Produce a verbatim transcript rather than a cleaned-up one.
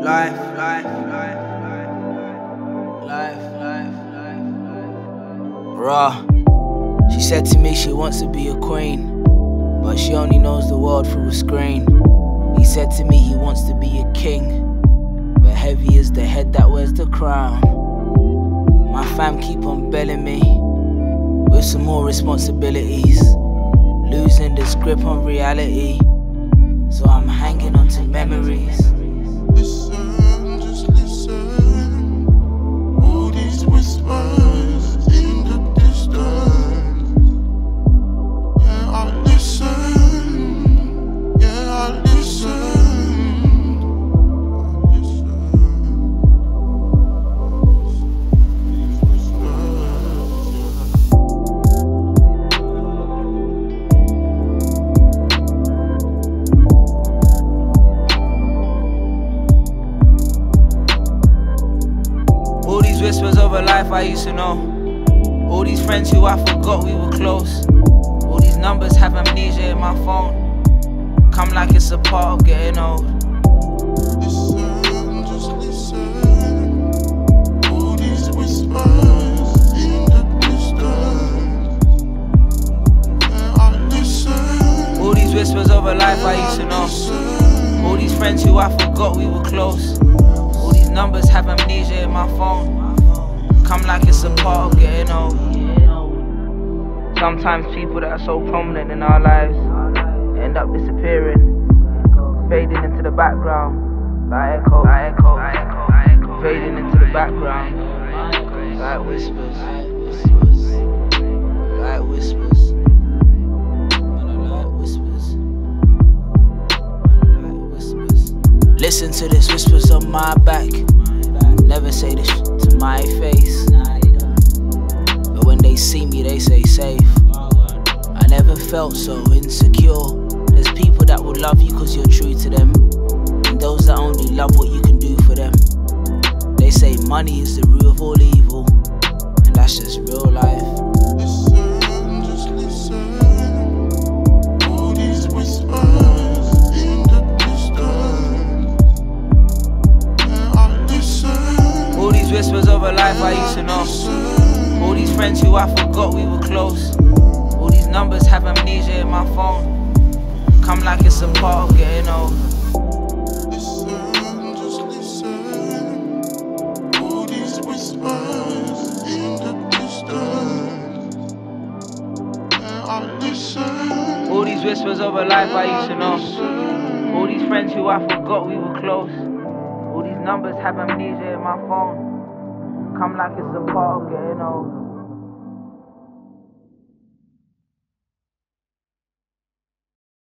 Life, life, life, life, life, life, life, life. Raw. She said to me she wants to be a queen, but she only knows the world through a screen. He said to me he wants to be a king, but heavy is the head that wears the crown. My fam keep on belling me with some more responsibilities, losing this grip on reality, so I'm hanging on to memories. Listen, just listen, all these whispers in the distance. Yeah, I listen, yeah, I listen, I listen. These whispers, yeah. All these whispers of a life I used to know, all these friends who I forgot we were close, all these numbers have amnesia in my phone, come like it's a part of getting old. Listen, just listen, all these whispers in the distance. Yeah, I listen. All these whispers of a life I used to know, all these friends who I forgot we were close, all these numbers have amnesia in my phone, come like it's a part of getting old. Sometimes people that are so prominent in our lives end up disappearing, fading into the background, like echoes, like echoes, fading into the background, like whispers, like whispers, like whispers. Listen to this whispers on my back. Never say this sh to my face, but when they see me they say safe. I never felt so insecure. There's people that will love you cause you're true to them, and those that only love what you can do for them. They say money is the root of all evil, and that's just real life. Listen, just listen, all these whispers. All these whispers of a life I used to know, all these friends who I forgot we were close, all these numbers have amnesia in my phone, come like it's a part of getting old. Listen, just listen, all these whispers in the distance. Yeah, I listen. All these whispers of a life I used to know, all these friends who I forgot we were close, numbers have amnesia in my phone, come like it's a part of getting old.